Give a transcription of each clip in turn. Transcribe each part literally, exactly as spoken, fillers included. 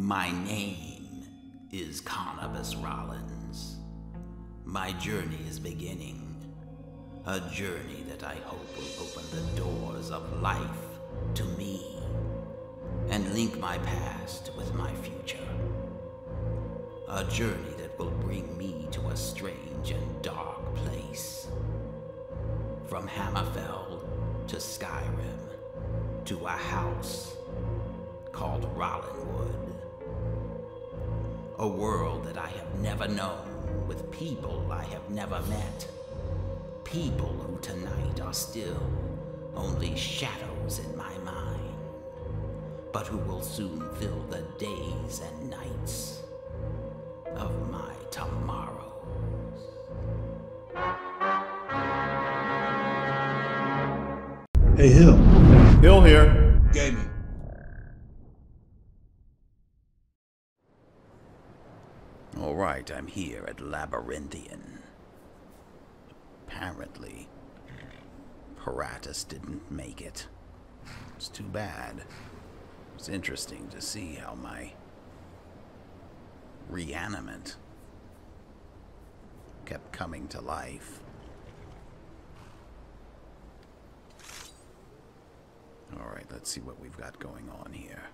My name is Carnibus Rollins. My journey is beginning. A journey that I hope will open the doors of life to me and link my past with my future. A journey that will bring me to a strange and dark place. From Hammerfell to Skyrim to a house called Rollinwood. A world that I have never known, with people I have never met. People who tonight are still only shadows in my mind, but who will soon fill the days and nights of my tomorrows. Hey, Hill. Hill here. Gaming. All right, I'm here at Labyrinthian. Apparently, Paratus didn't make it. It's too bad. It's interesting to see how my reanimate kept coming to life. All right, let's see what we've got going on here.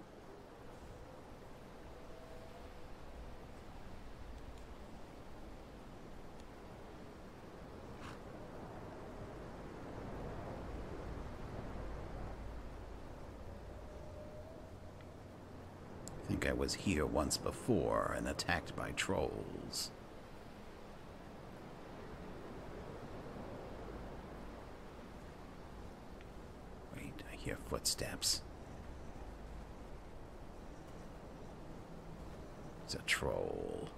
I think I was here once before and attacked by trolls. Wait, I hear footsteps. It's a troll.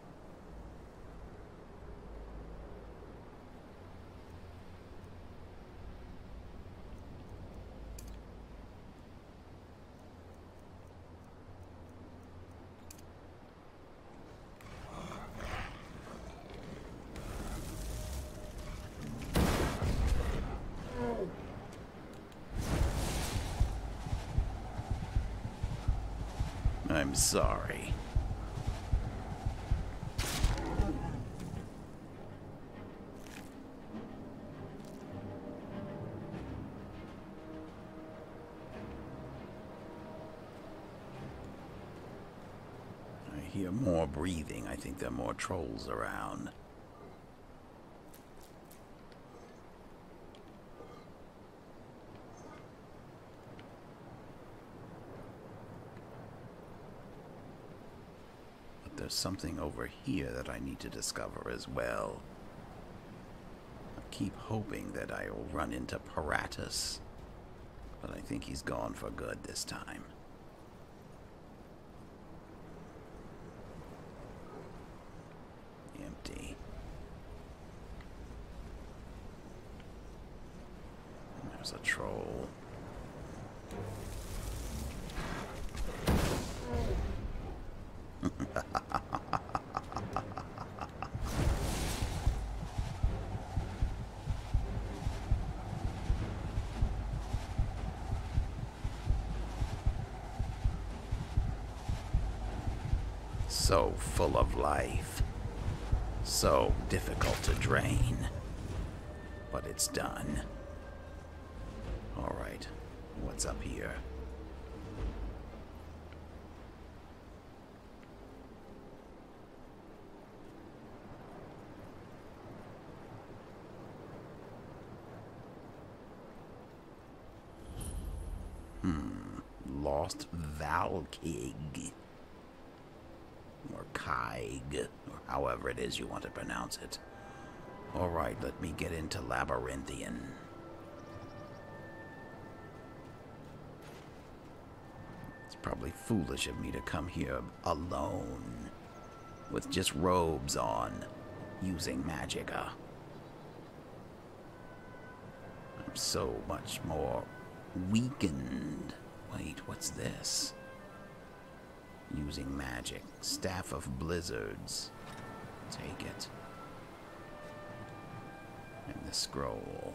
I'm sorry. I hear more breathing. I think there are more trolls around. There's something over here that I need to discover as well. I keep hoping that I will run into Paratus, but I think he's gone for good this time. Empty. And there's a troll. So full of life, so difficult to drain, but it's done. All right, what's up here? Hmm, lost Valkygg. Or Kaig, or however it is you want to pronounce it. All right, let me get into Labyrinthian. It's probably foolish of me to come here alone, with just robes on, using magicka. I'm so much more weakened. Wait, what's this? Using magic. Staff of Blizzards. Take it. And the scroll.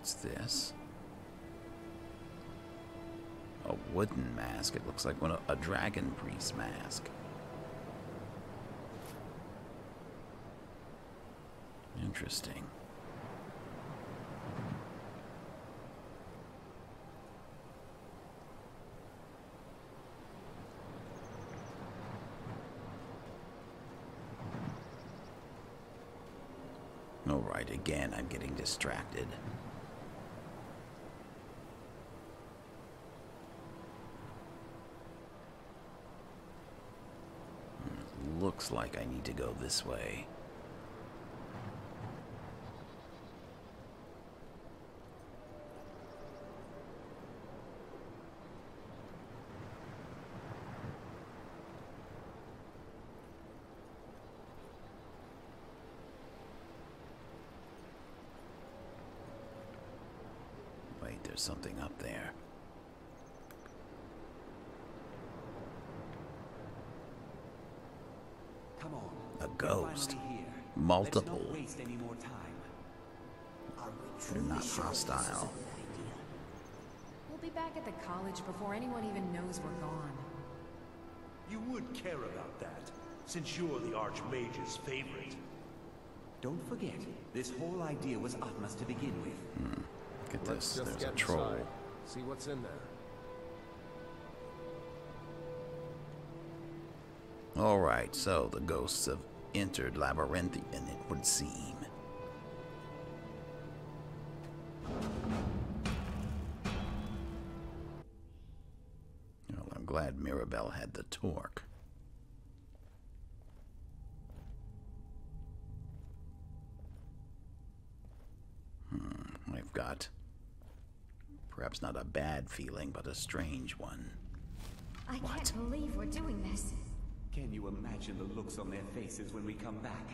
What's this? A wooden mask. It looks like one of a Dragon Priest mask. Interesting. Alright, again, I'm getting distracted. It looks like I need to go this way. Something up there. Come on. A ghost. Multiple. Not waste any more time. They're not hostile. We'll be back at the college before anyone even knows we're gone. You would care about that, since you're the Archmage's favorite. Don't forget, this whole idea was Atma's to begin with. Hmm. Look at this, there's a troll. See what's in there. Alright, so the ghosts have entered Labyrinthian, it would seem. Well, I'm glad Mirabelle had the torque. Hmm, I've got... perhaps not a bad feeling, but a strange one. I what? can't believe we're doing this. Can you imagine the looks on their faces when we come back?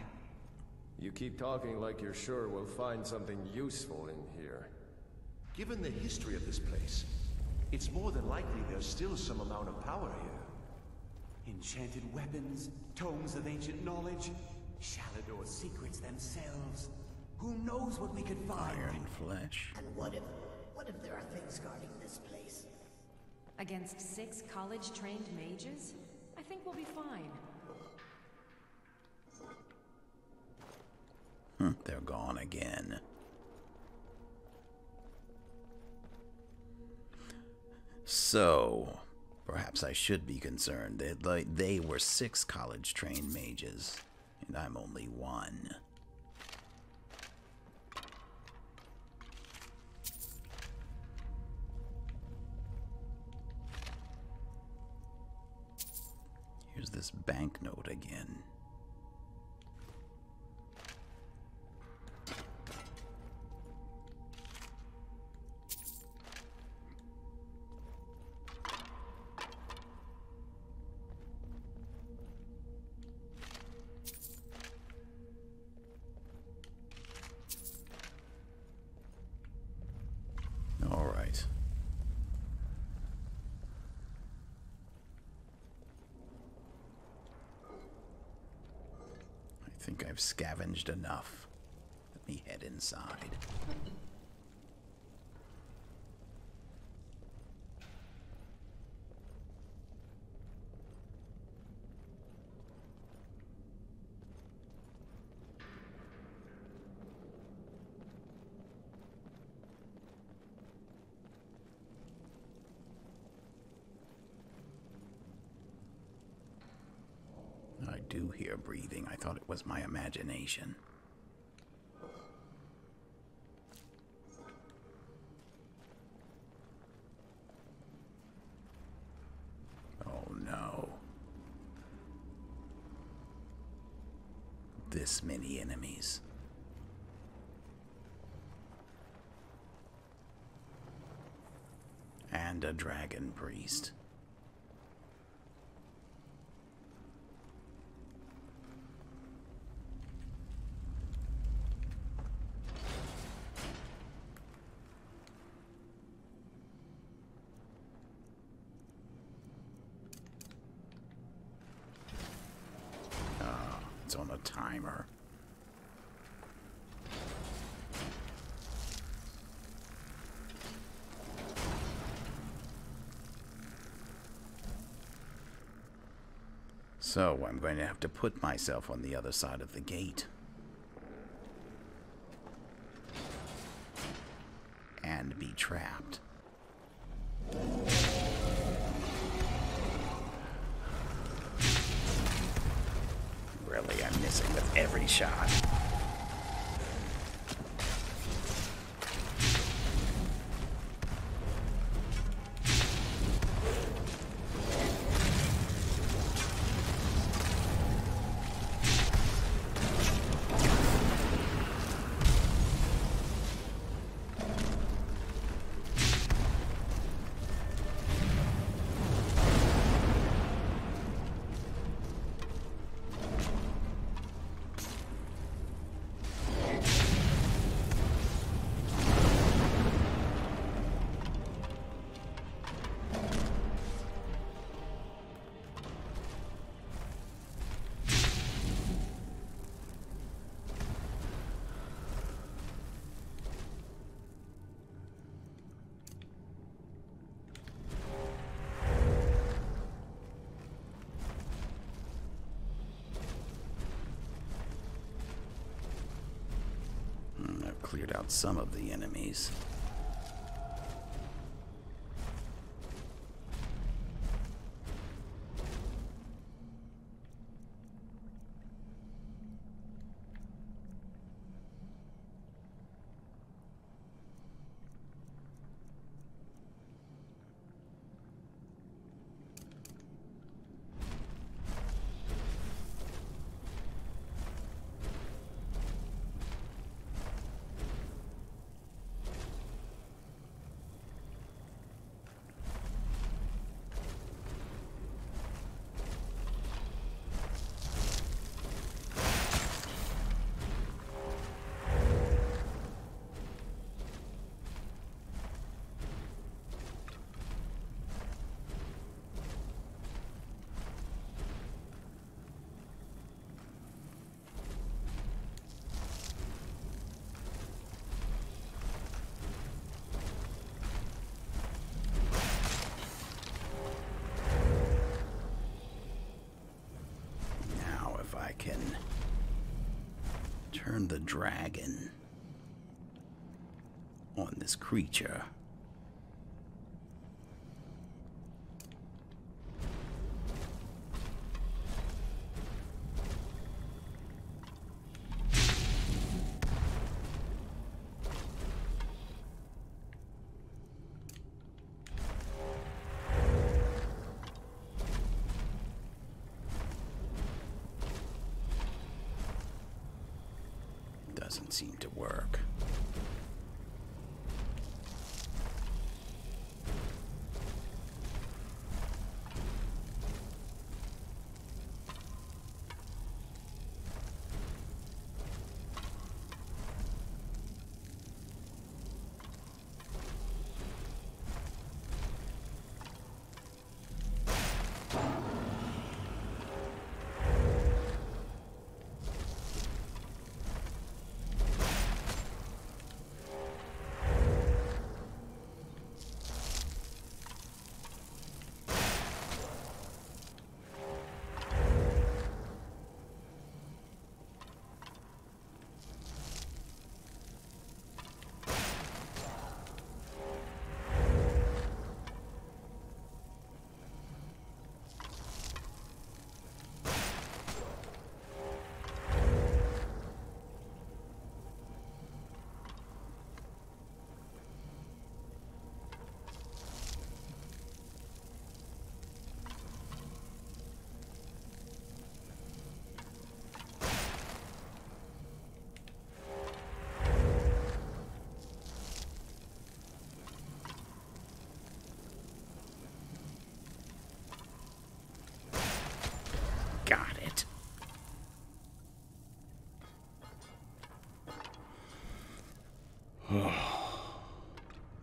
You keep talking like you're sure we'll find something useful in here. Given the history of this place, it's more than likely there's still some amount of power here. Enchanted weapons, tomes of ancient knowledge, Shalador's secrets themselves. Who knows what we could find? Iron flesh. And what if... what if there are things guarding this place? Against six college-trained mages? I think we'll be fine. Hmm, they're gone again. So, perhaps I should be concerned. They, like, they were six college-trained mages, and I'm only one. Here's this banknote again. I think I've scavenged enough. Let me head inside. Do hear breathing. I thought it was my imagination. Oh no. This many enemies. And a dragon priest. On a timer. So I'm going to have to put myself on the other side of the gate. And be trapped. Really, I'm missing with every shot. Cleared out some of the enemies. Can turn the dragon on this creature. Doesn't seem to work.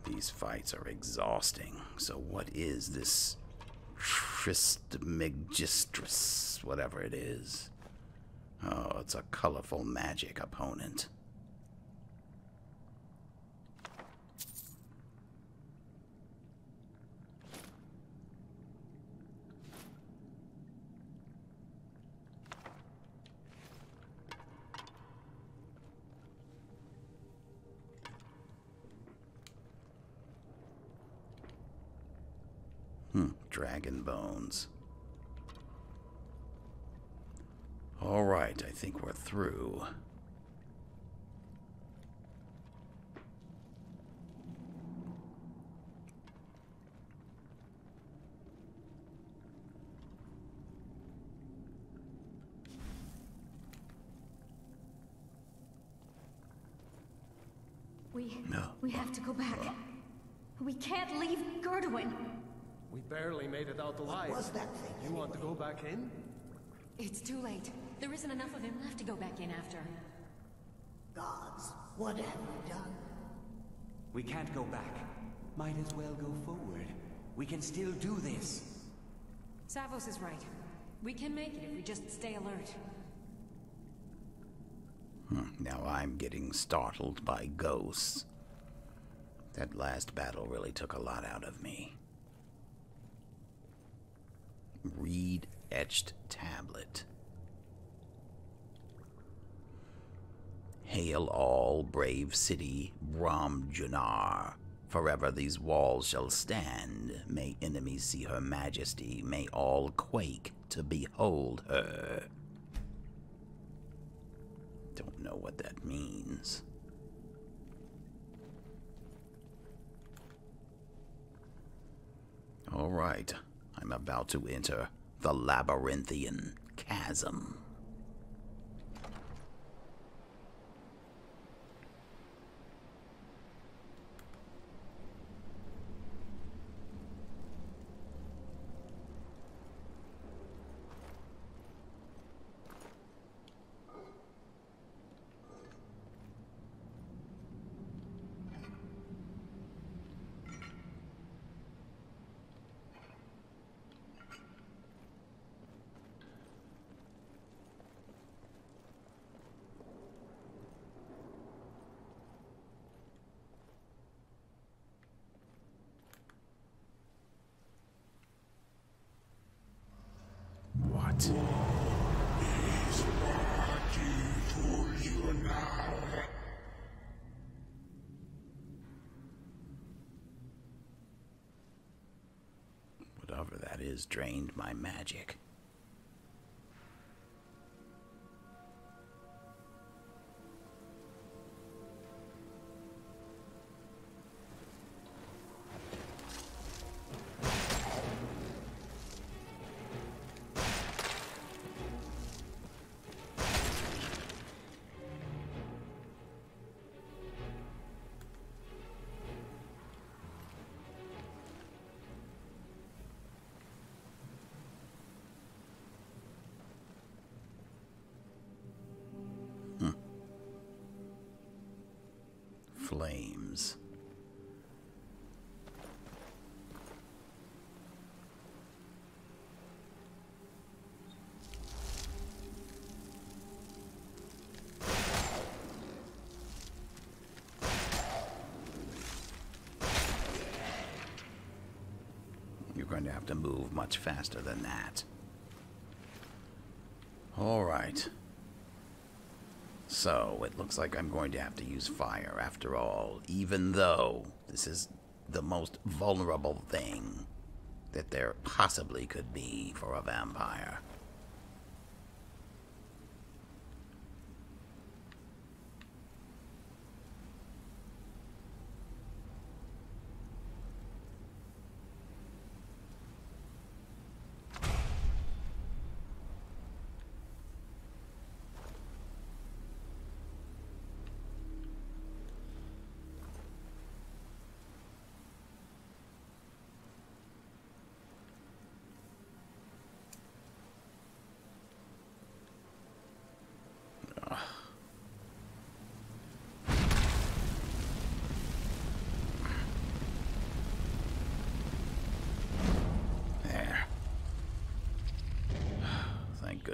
These fights are exhausting. So what is this Trismegistus, whatever it is? Oh, it's a colorful magic opponent. dragon bones. All right, I think we're through. We, no. we have to go back. We can't leave Gerduin. We barely made it out alive. What was that thing? You want to go back in? It's too late. There isn't enough of him left to go back in after. Gods, what have we done? We can't go back. Might as well go forward. We can still do this. Savos is right. We can make it if we just stay alert. Now I'm getting startled by ghosts. That last battle really took a lot out of me. Reed etched tablet. Hail all, brave city, Brahmjanar. Forever these walls shall stand. May enemies see her majesty. May all quake to behold her. Don't know what that means. All right, I'm about to enter the Labyrinthian Chasm. Whatever that is drained my magic. Flames. You're going to have to move much faster than that. All right. So, it looks like I'm going to have to use fire after all, even though this is the most vulnerable thing that there possibly could be for a vampire.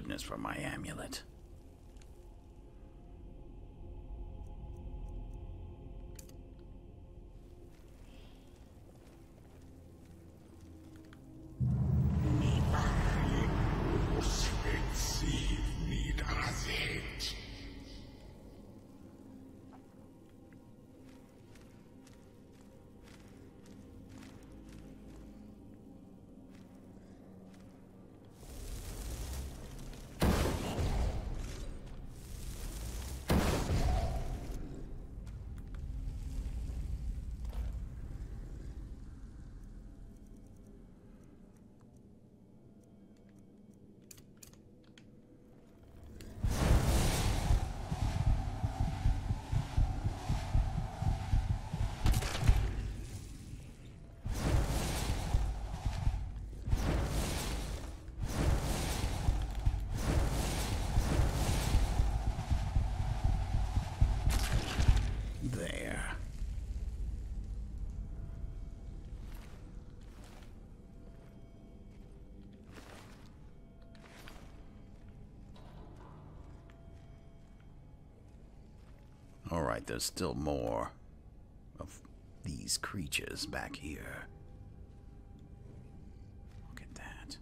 Goodness for my amulet. right, there's still more of these creatures back here. Look at that.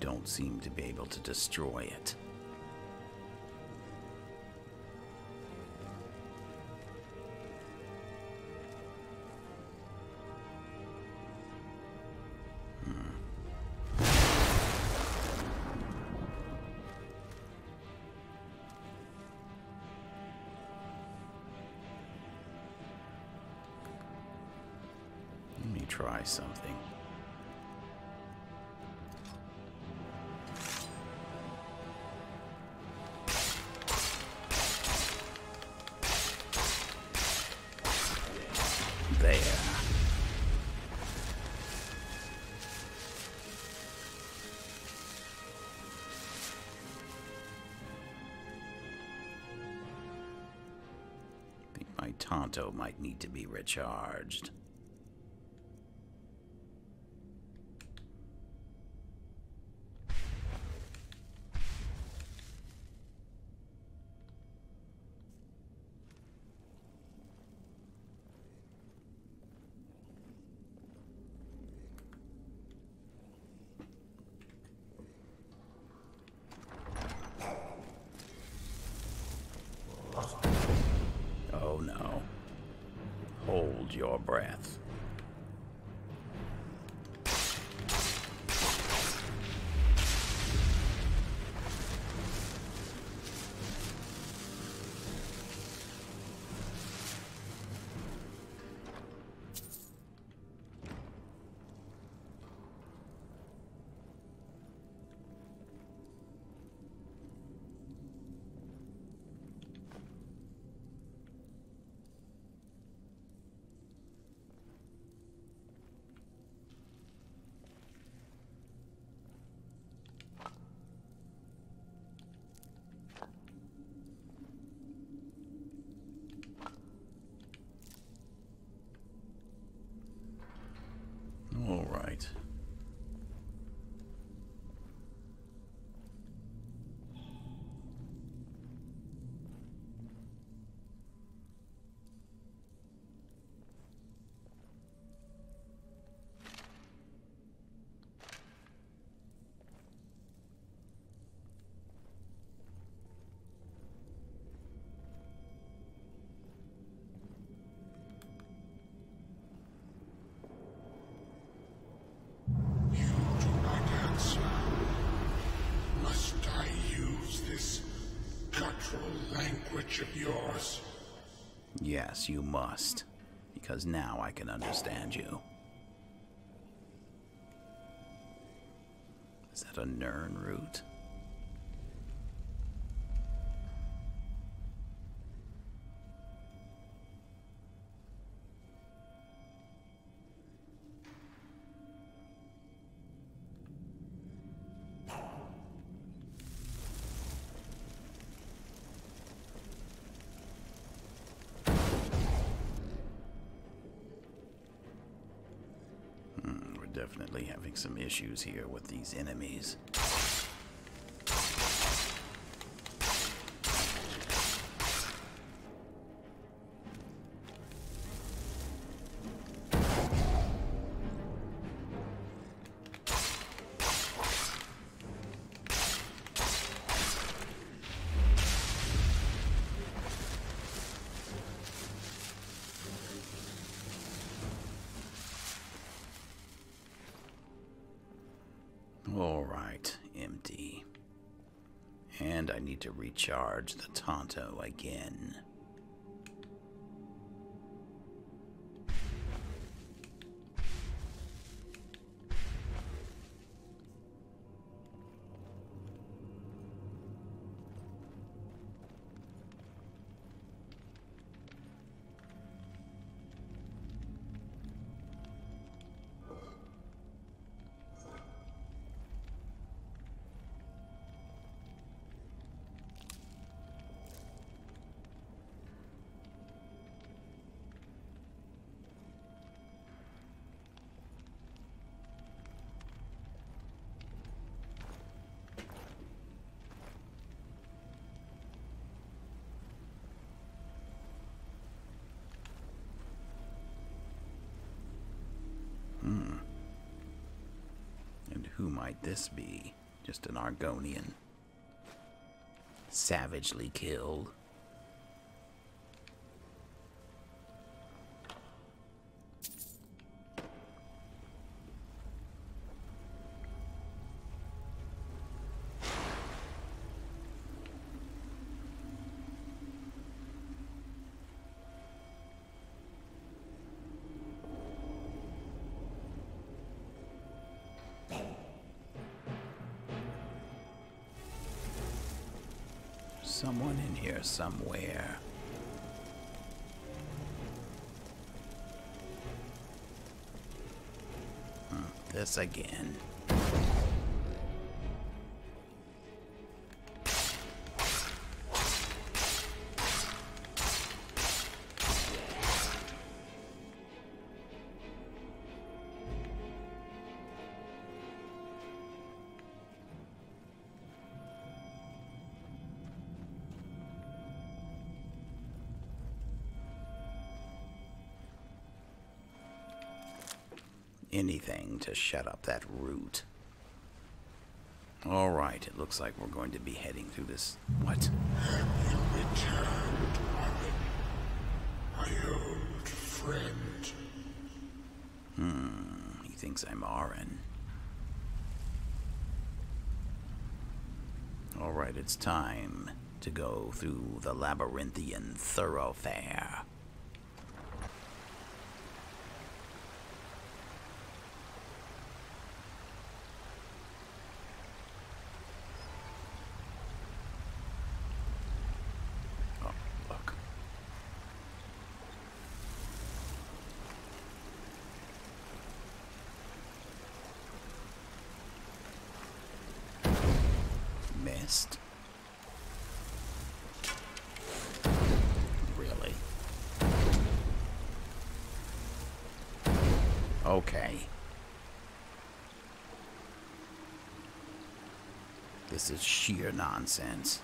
Don't seem to be able to destroy it. Hmm. Let me try something. Tonto might need to be recharged. Your breath. Of yours. Yes, you must, because now I can understand you. Is that a Nirn root? Definitely having some issues here with these enemies. To recharge the Tonto again. Who might this be? Just an Argonian. Savagely killed. Someone in here somewhere. Huh, this again. Anything to shut up that root. All right, it looks like we're going to be heading through this. What? Have you returned, Arin, my old friend? Hmm, he thinks I'm Arin. All right, it's time to go through the Labyrinthian thoroughfare. Really? Okay. This is sheer nonsense.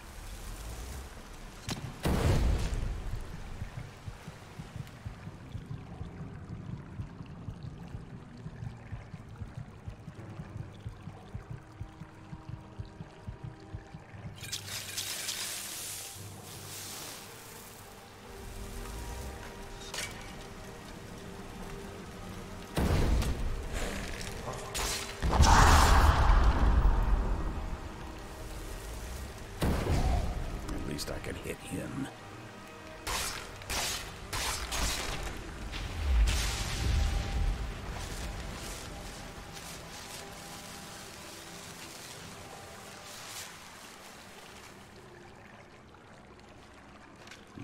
I could hit him.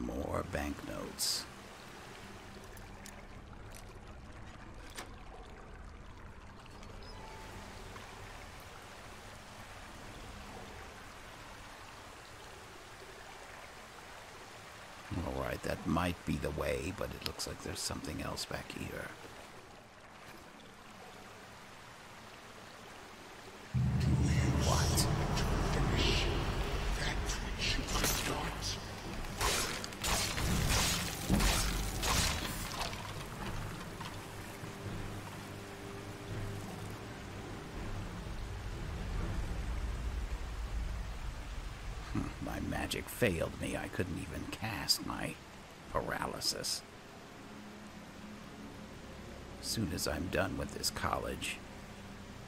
More banknotes. That might be the way, but it looks like there's something else back here. My magic failed me. I couldn't even cast my paralysis. As soon as I'm done with this college,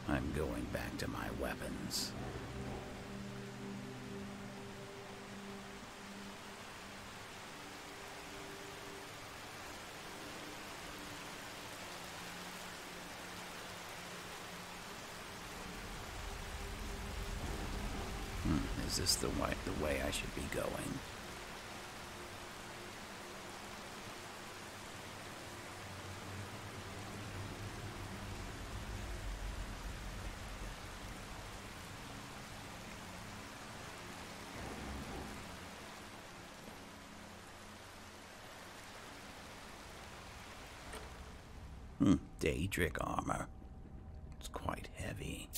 I'm going back to my weapons. Hmm, is this the way, the way I should be going? Hmm, Daedric armor. It's quite heavy.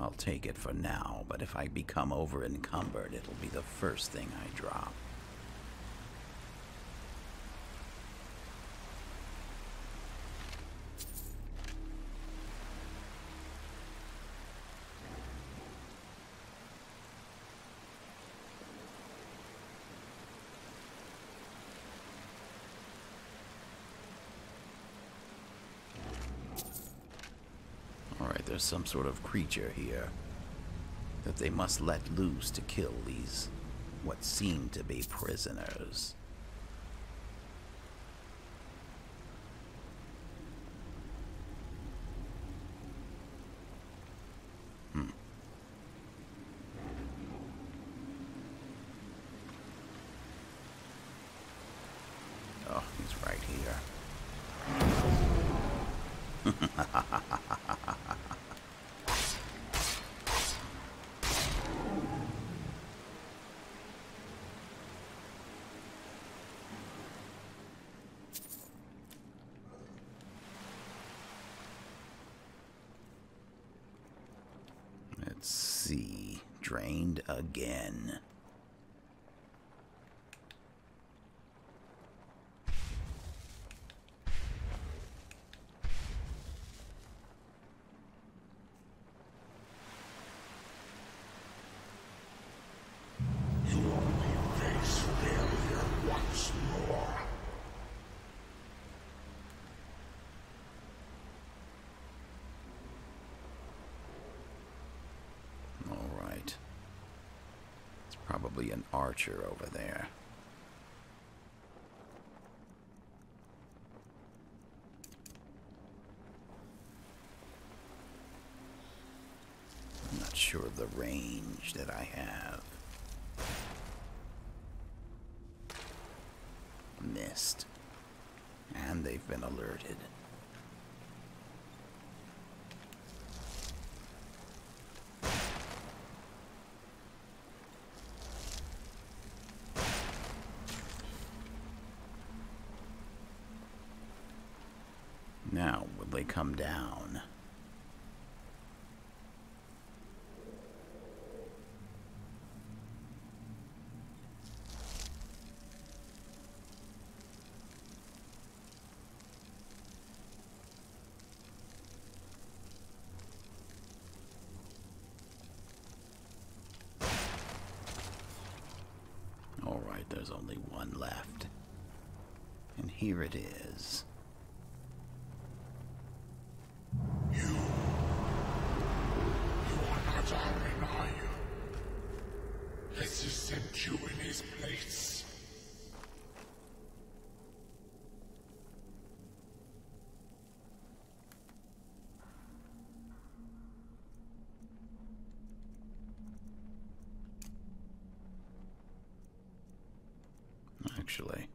I'll take it for now, but if I become over encumbered, it'll be the first thing I drop. there's some sort of creature here that they must let loose to kill these, what seem to be prisoners. Hmm. Oh, he's right here. Let's see. Drained again. Probably an archer over there. I'm not sure of the range that I have. Missed. And they've been alerted. Now, will they come down? All right, there's only one left. And here it is. Actually,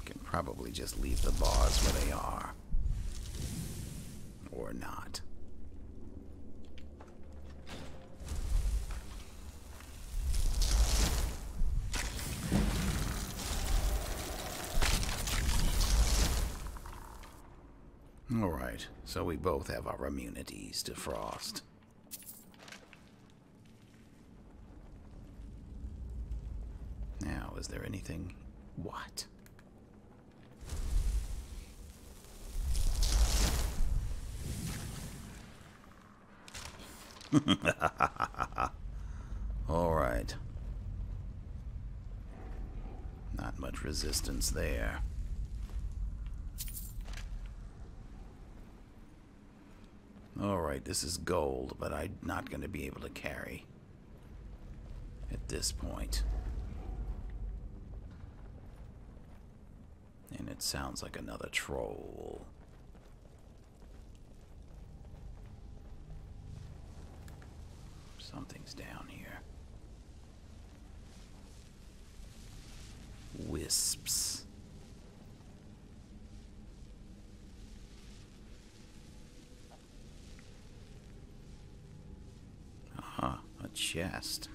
we can probably just leave the bars where they are, or not. All right, so we both have our immunities to frost. Is there anything? What? All right. Not much resistance there. All right, this is gold, but I'm not going to be able to carry at this point. And it sounds like another troll. Something's down here. Wisps. Aha, a chest.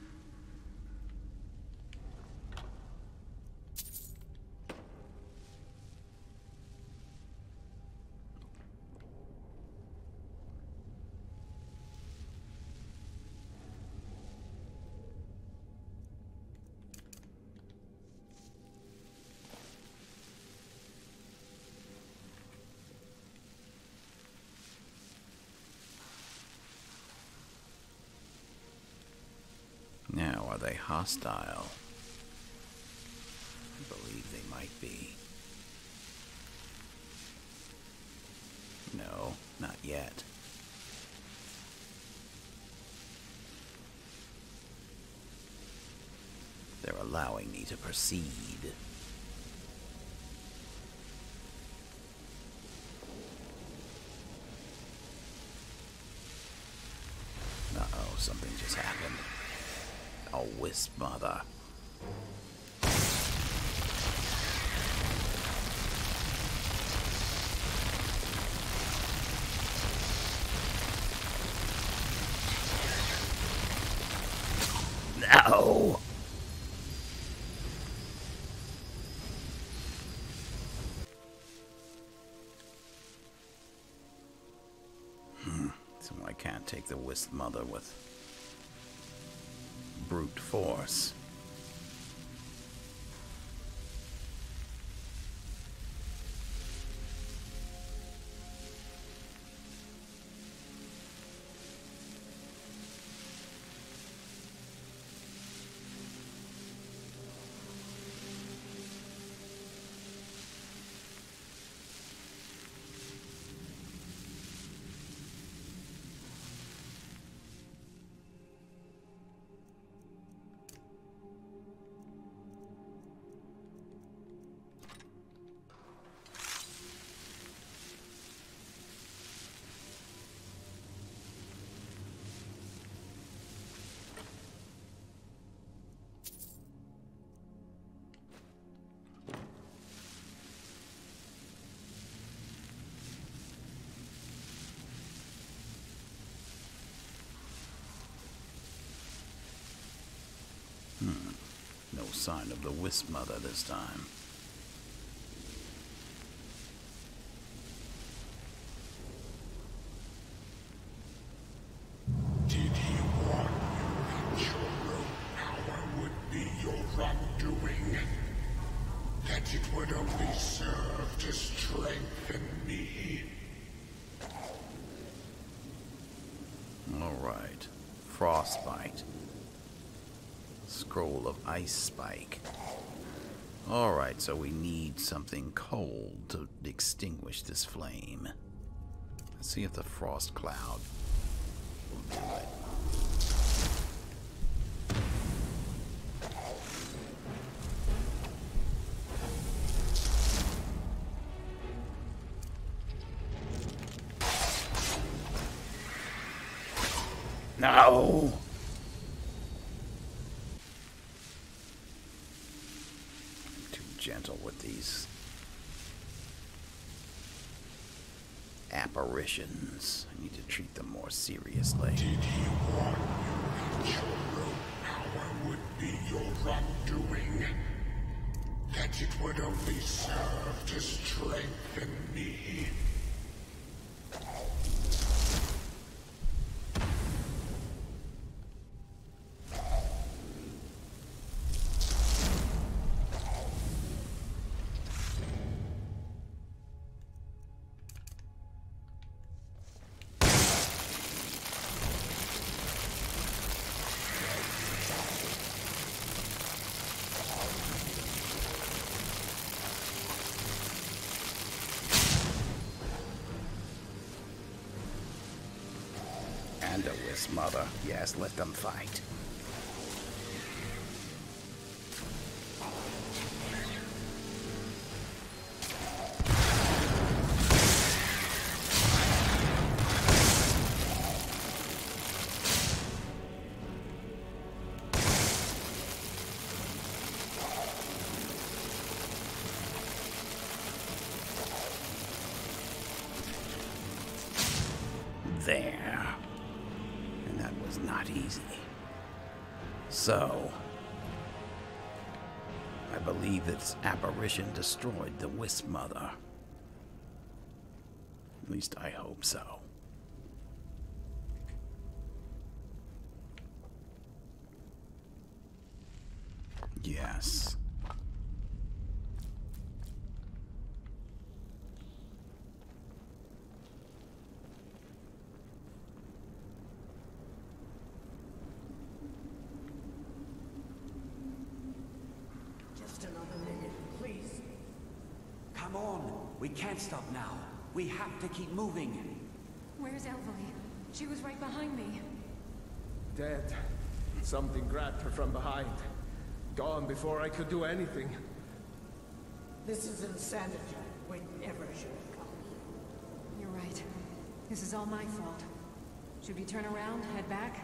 Now, are they hostile? I believe they might be. No. Not yet. They're allowing me to proceed. Uh-oh, something just happened. Oh, Wisp Mother. No! Hmm, so I can't take the Wisp Mother with brute force. Sign of the Wisp Mother this time. Did he warn you that your low power would be your wrongdoing? That it would only serve to strengthen me? All right. Frostbite. Scroll of Ice Spike. Alright, so we need something cold to extinguish this flame. Let's see if the Frost Cloud will do it. Apparitions. I need to treat them more seriously. Did he warn you that your low power would be your wrongdoing? That it would only serve to strengthen me? Mother, yes, let them fight. So, I believe this apparition destroyed the Wisp Mother. At least I hope so. Yes. Stop now. We have to keep moving. Where's Elvali? She was right behind me. Dead. Something grabbed her from behind. Gone before I could do anything. This is insanity. Whenever should have come. You're right. This is all my fault. Should we turn around, head back?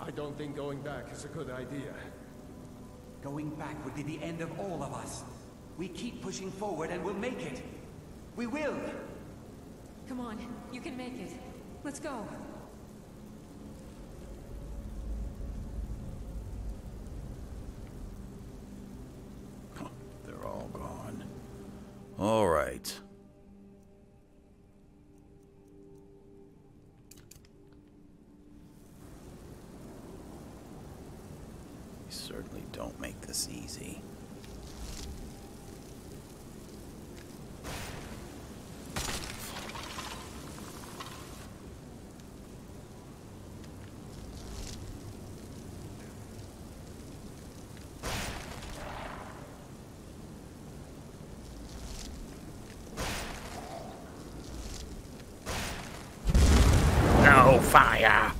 I don't think going back is a good idea. Going back would be the end of all of us. We keep pushing forward and we'll make it. We will! Come on, you can make it. Let's go. They're all gone. All right. Certainly don't make this easy. No fire.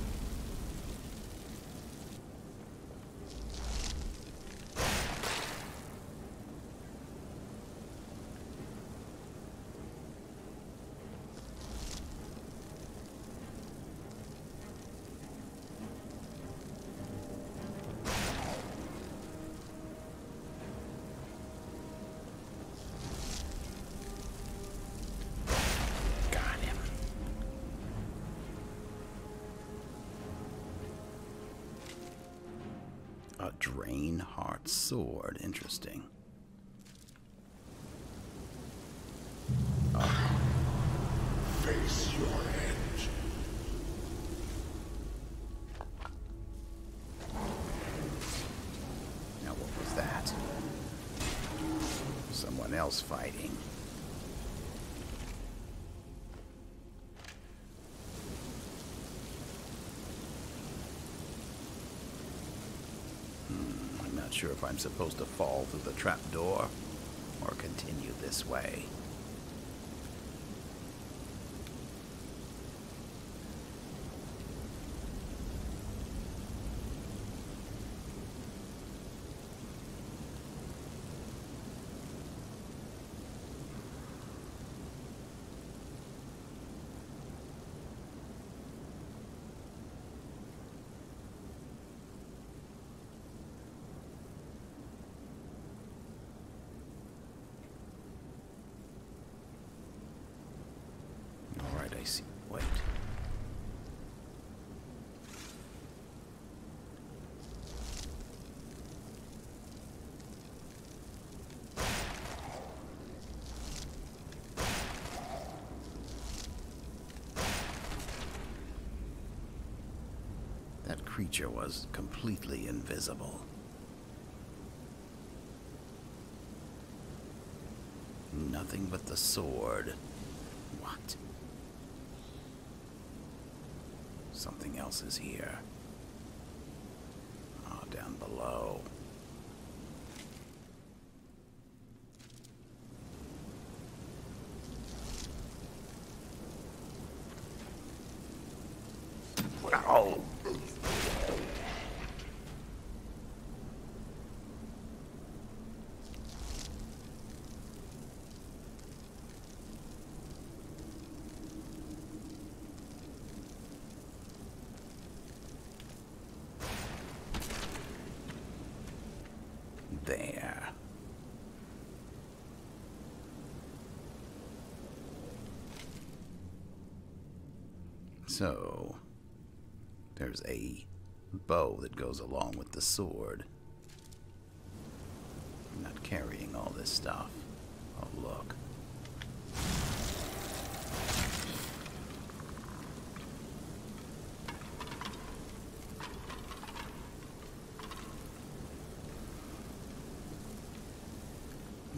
A drain heart sword. Interesting. Oh. Face your end. Now what was that? Someone else fighting. Sure if I'm supposed to fall through the trap door or continue this way. Wait. That creature was completely invisible. Nothing but the sword. What? Something else is here. Oh, down below. Oh! There. So, there's a bow that goes along with the sword. I'm not carrying all this stuff. Oh, look.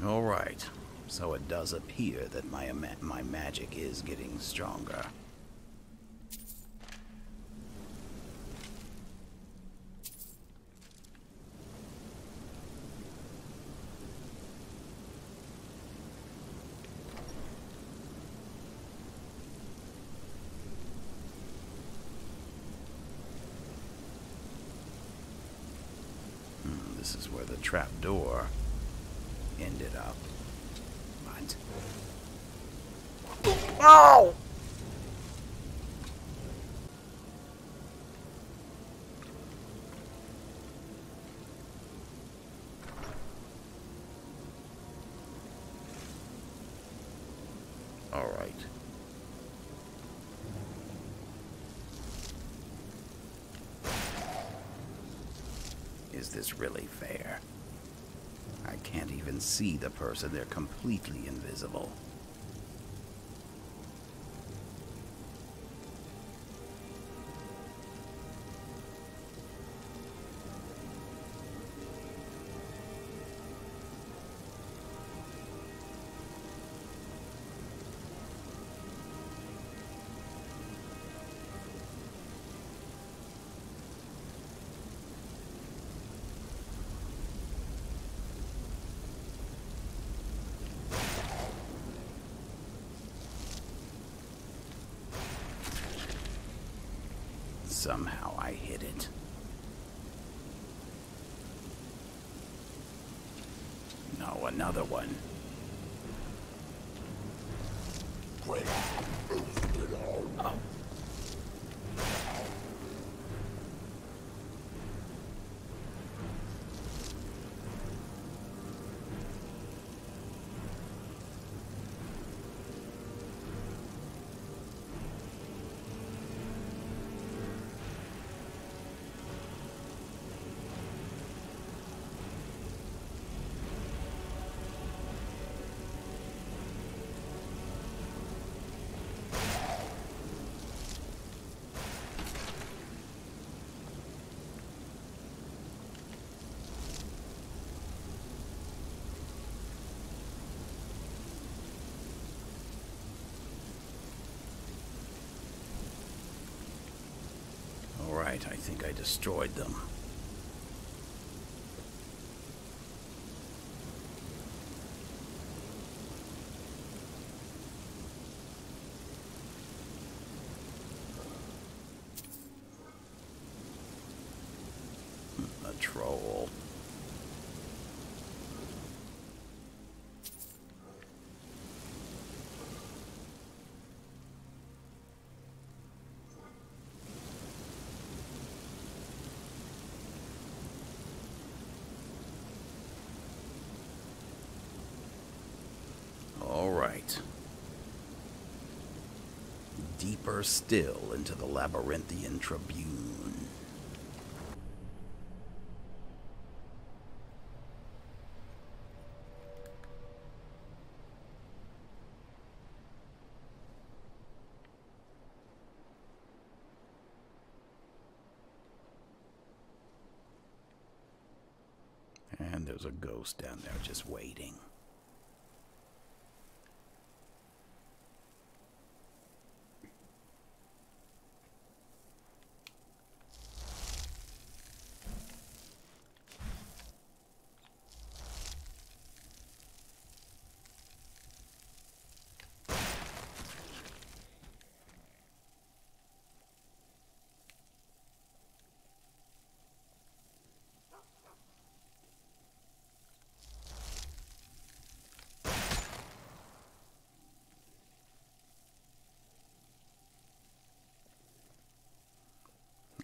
All right, so it does appear that my my magic is getting stronger. this is where the trap door ended up. What? Ow! Is this really fair? I can't even see the person. They're completely invisible. Somehow I hit it. No, another one. Oh. I think I destroyed them. A troll. Deeper still into the Labyrinthian Tribune. And there's a ghost down there just waiting.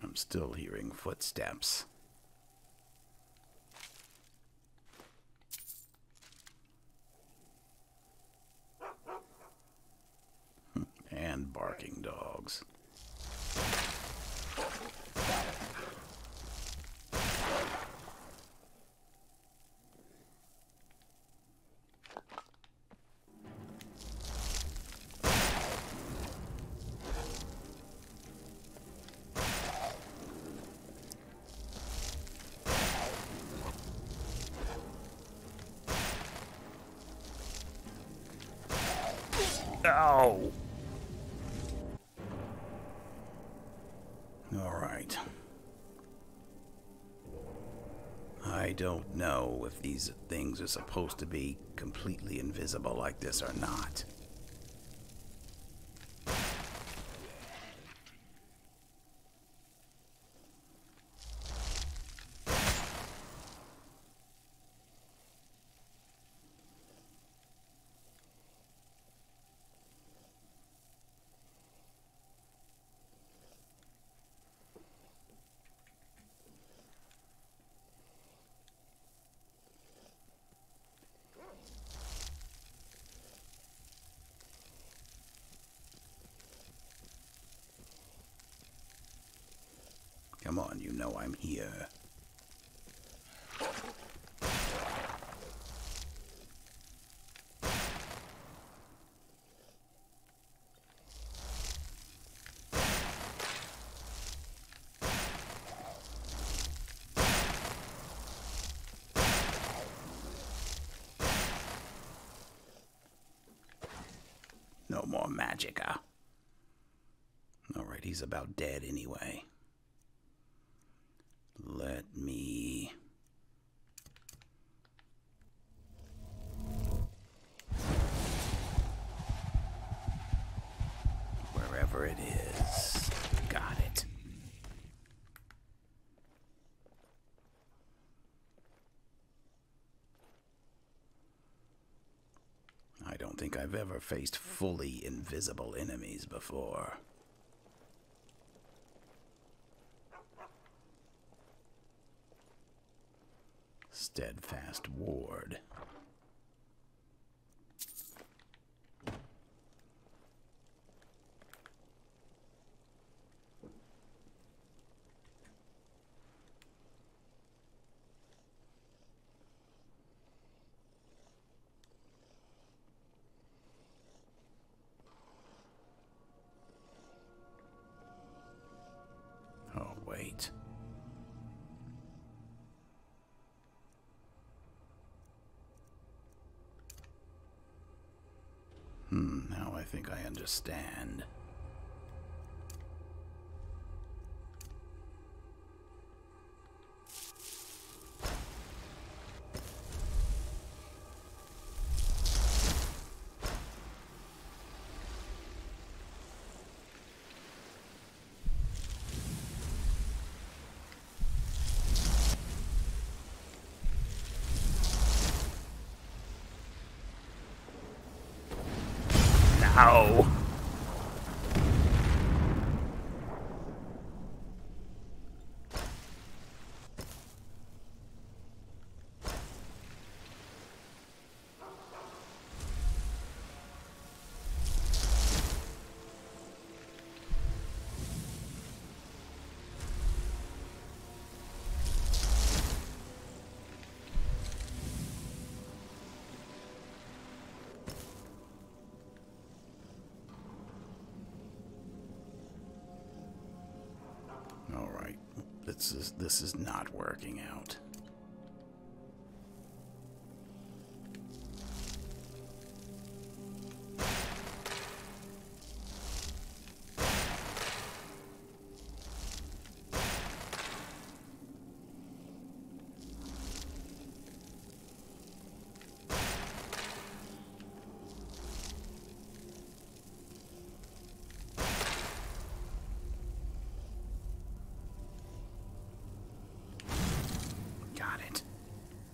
I'm still hearing footsteps. And barking dogs. No! Alright. I don't know if these things are supposed to be completely invisible like this or not. know I'm here. No more magica. Alright, he's about dead anyway. Let me... wherever it is. Got it. I don't think I've ever faced fully invisible enemies before. Steadfast Ward. Oh, wait. Now I think I understand. Ow. This is, this is not working out.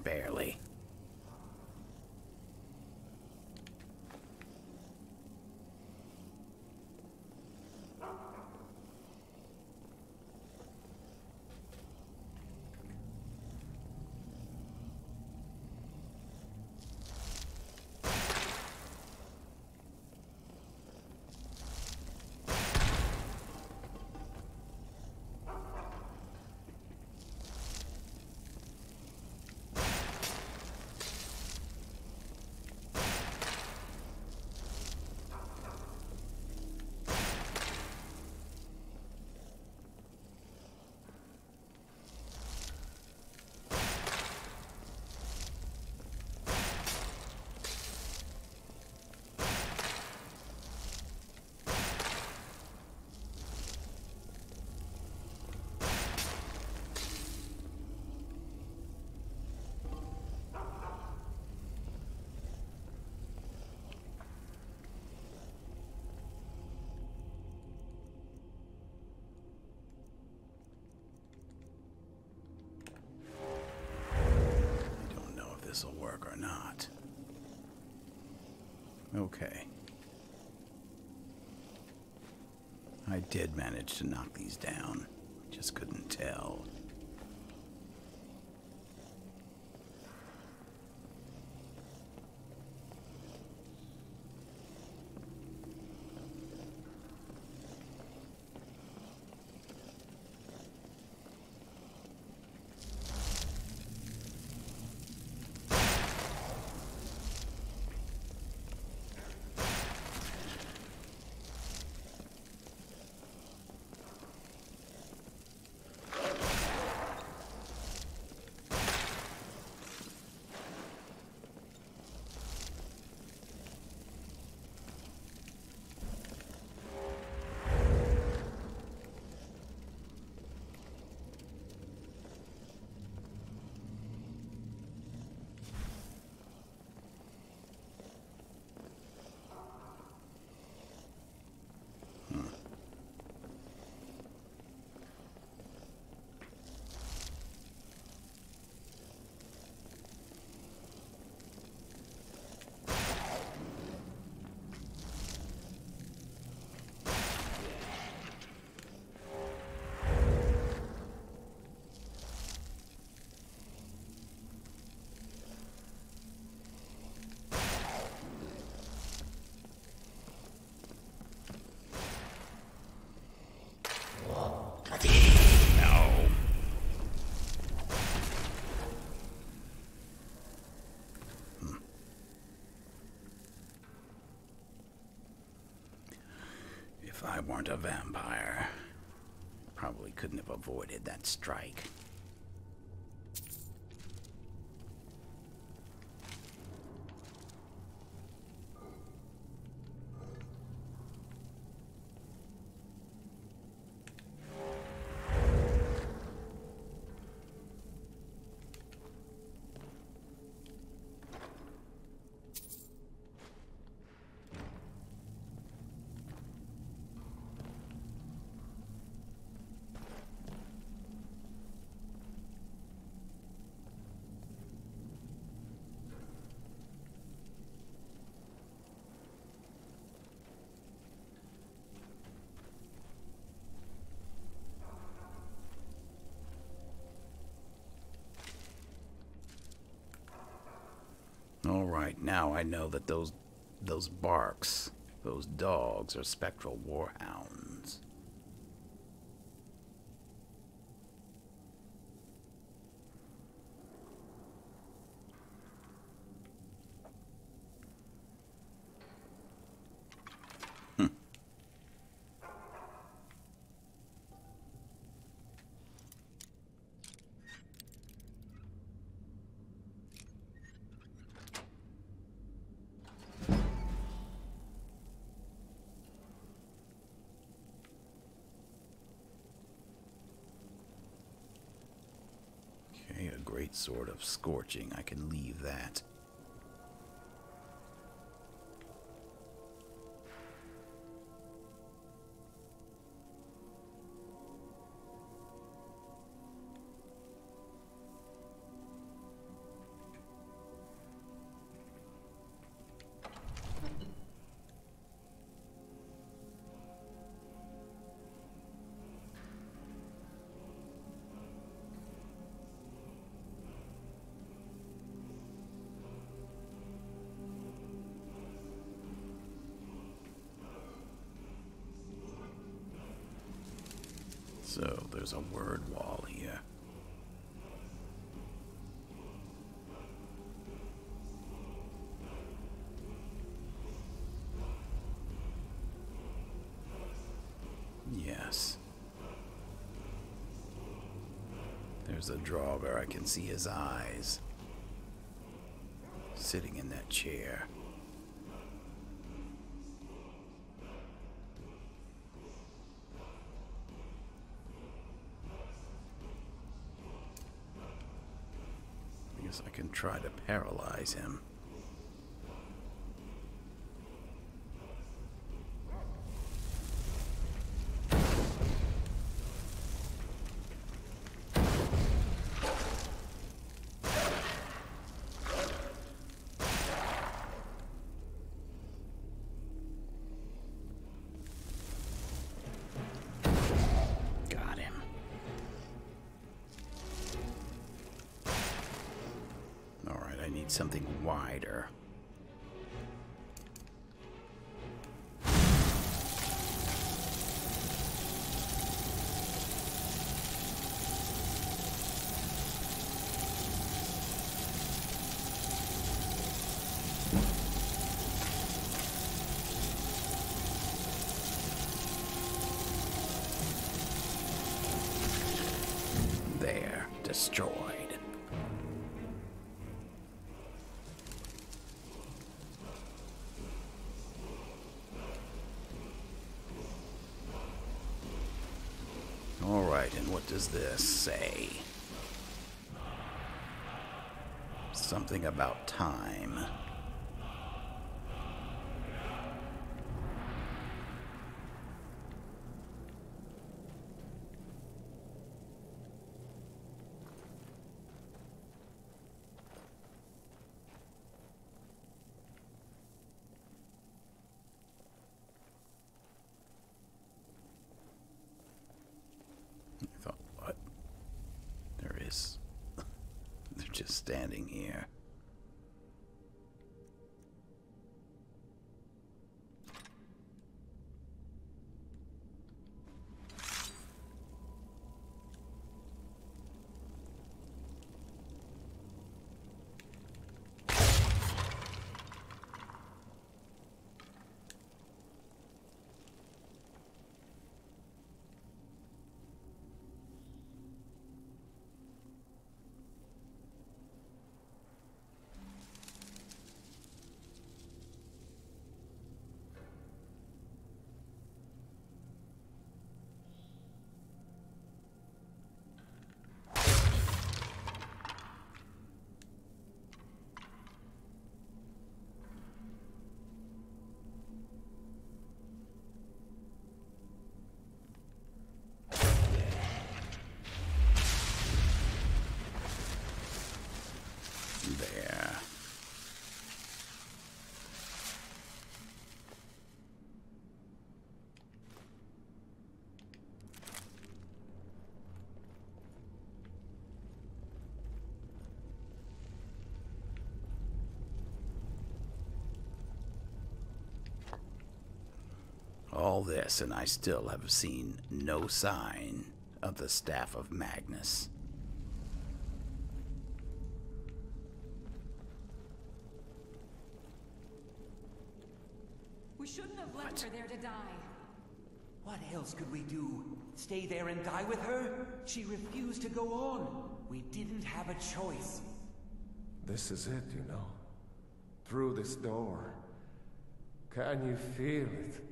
Barely. This will work or not. Okay. I did manage to knock these down. Just couldn't tell. If I weren't a vampire, probably couldn't have avoided that strike. All right, now I know that those those barks, those dogs are spectral warhounds. Hm. Sort of scorching, I can leave that. So there's a word wall here. Yes. There's a drawer where I can see his eyes. Sitting in that chair. I can try to paralyze him. Something wider. There, destroy. Does this say something about time? Just standing here. All this, and I still have seen no sign of the Staff of Magnus. We shouldn't have left her there to die. What else could we do? Stay there and die with her? She refused to go on. We didn't have a choice. This is it, you know. Through this door. Can you feel it?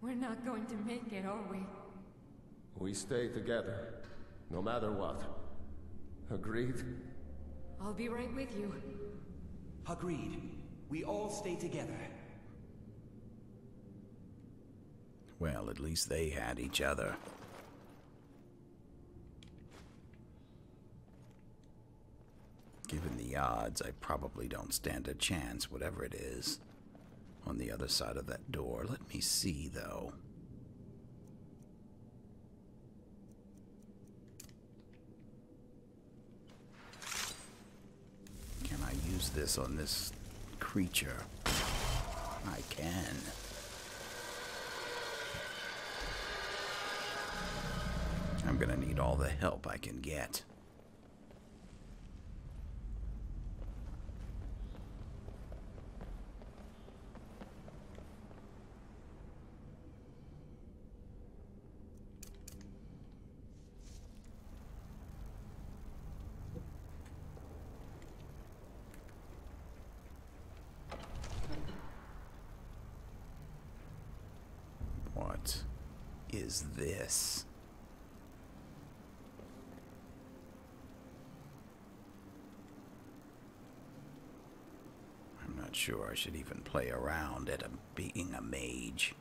We're not going to make it, are we? We stay together, no matter what. Agreed? I'll be right with you. Agreed. We all stay together. Well, at least they had each other. Given the odds, I probably don't stand a chance, whatever it is. On the other side of that door, let me see, though. Can I use this on this creature? I can. I'm gonna need all the help I can get. What is this? Sure, I should even play around at a, being a mage.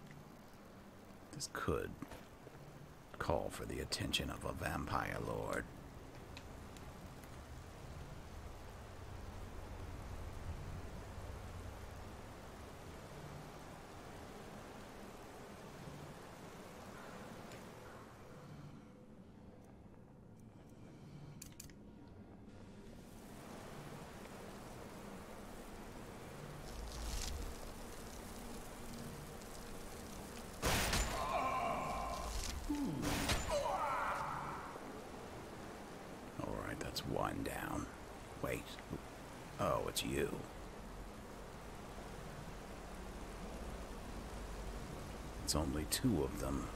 This could call for the attention of a vampire lord. One down. Wait. Oh, it's you. It's only two of them.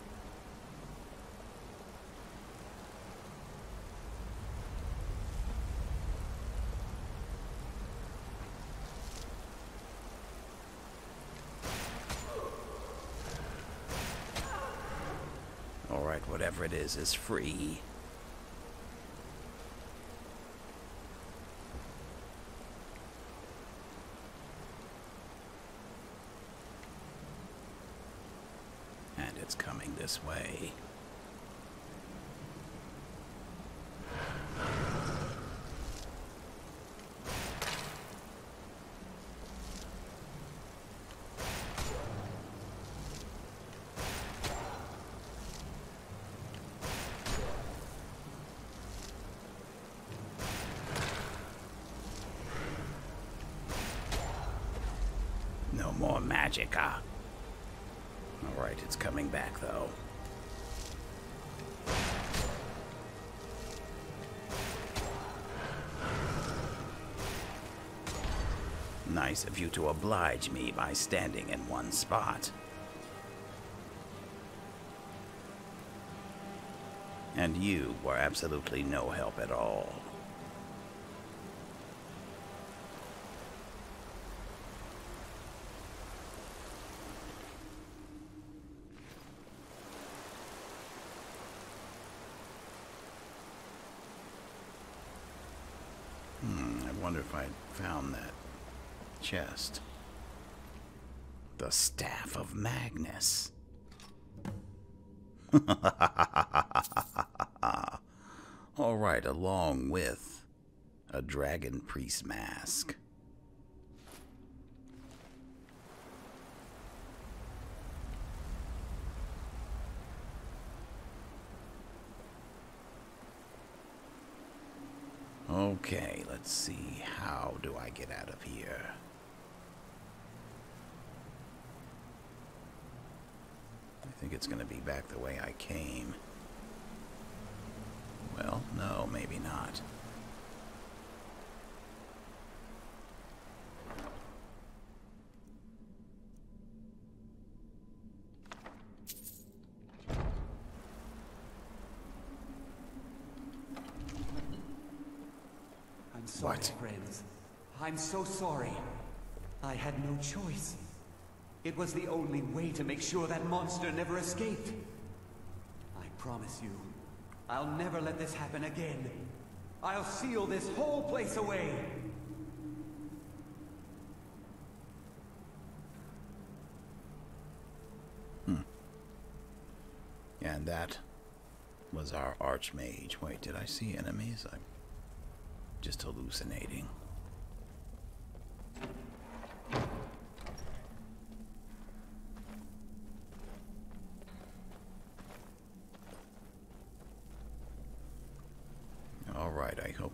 All right, whatever it is is free. It's coming this way. No more magic, huh? Alright, it's coming back, though. Nice of you to oblige me by standing in one spot. And you were absolutely no help at all. If I found that chest. The Staff of Magnus. All right, along with a Dragon Priest mask. Okay, let's see, how do I get out of here? think it's going to be back the way I came. Well, no, maybe not. I'm sorry, what? Friends. I'm so sorry. I had no choice. It was the only way to make sure that monster never escaped. I promise you, I'll never let this happen again. I'll seal this whole place away. Hmm. And that was our Archmage. Wait, did I see enemies? I'm just hallucinating.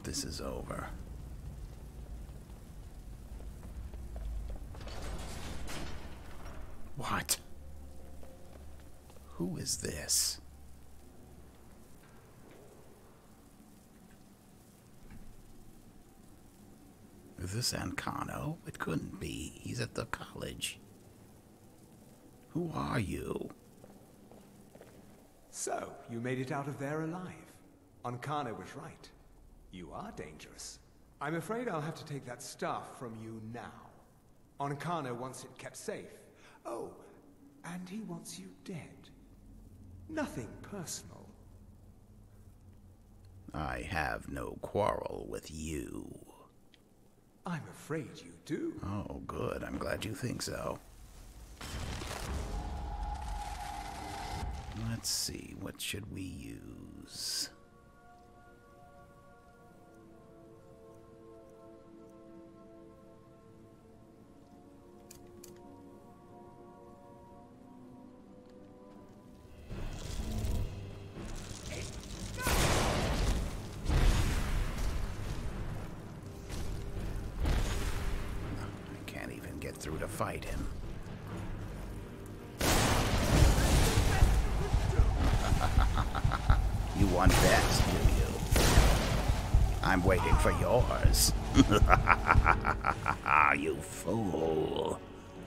This is over. What? Who is this? Is this Ancano? It couldn't be. He's at the college. Who are you? So, you made it out of there alive. Ancano was right. You are dangerous. I'm afraid I'll have to take that staff from you now. Ancano wants it kept safe. Oh, and he wants you dead. Nothing personal. I have no quarrel with you. I'm afraid you do. Oh, good. I'm glad you think so. Let's see. What should we use? Through to fight him. You want that, do you? I'm waiting for yours. You fool.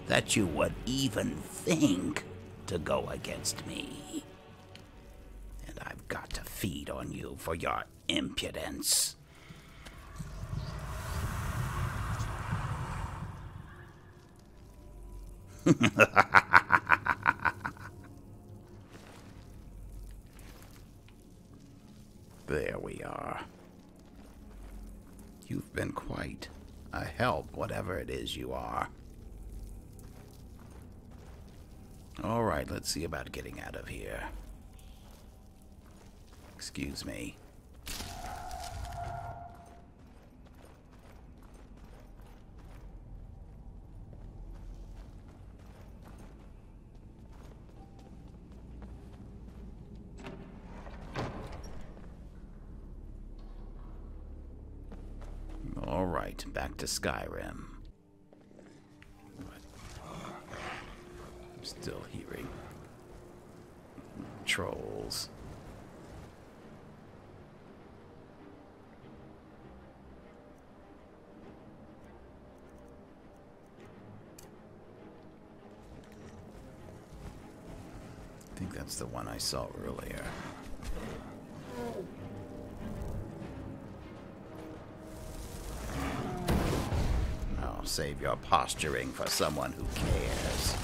That you would even think to go against me. And I've got to feed on you for your impudence. There we are. You've been quite a help, whatever it is you are. All right, let's see about getting out of here. Excuse me. Back to Skyrim. But I'm still hearing trolls. I think that's the one I saw earlier. Save your posturing for someone who cares.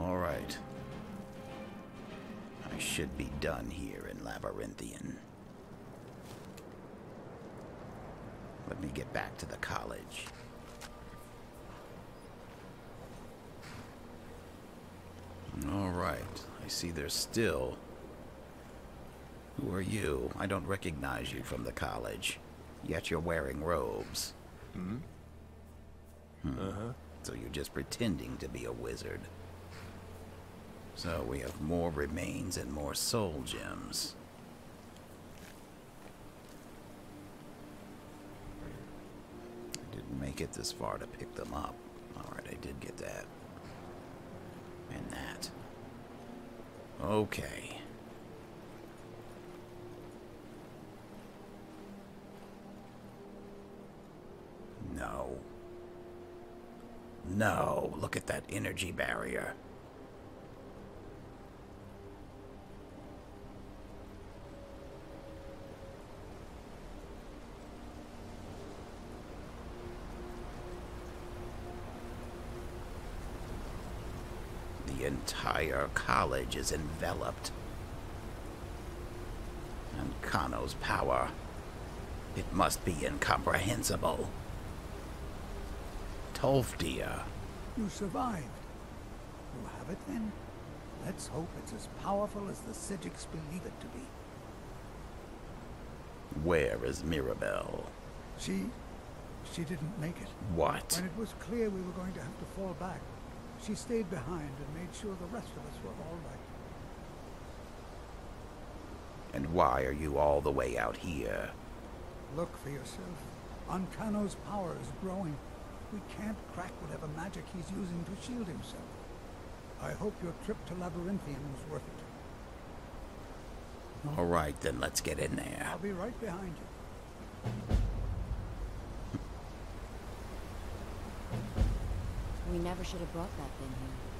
All right. I should be done here in Labyrinthian. Let me get back to the college. Alright, I see there's still... Who are you? I don't recognize you from the college. Yet you're wearing robes. Hmm? Hmm. Uh-huh. So you're just pretending to be a wizard. So we have more remains and more soul gems. I didn't make it this far to pick them up. Alright, I did get that. And that. Okay. No. No, look at that energy barrier. The entire college is enveloped. And Kano's power. It must be incomprehensible. Tolfdia. You survived. You have it then? Let's hope it's as powerful as the Psijiks believe it to be. Where is Mirabelle? She... she didn't make it. What? When it was clear we were going to have to fall back, she stayed behind and made sure the rest of us were all right. And why are you all the way out here? Look for yourself. Ancano's power is growing. We can't crack whatever magic he's using to shield himself. I hope your trip to Labyrinthian was worth it. All right, then let's get in there. I'll be right behind you. We never should have brought that thing here.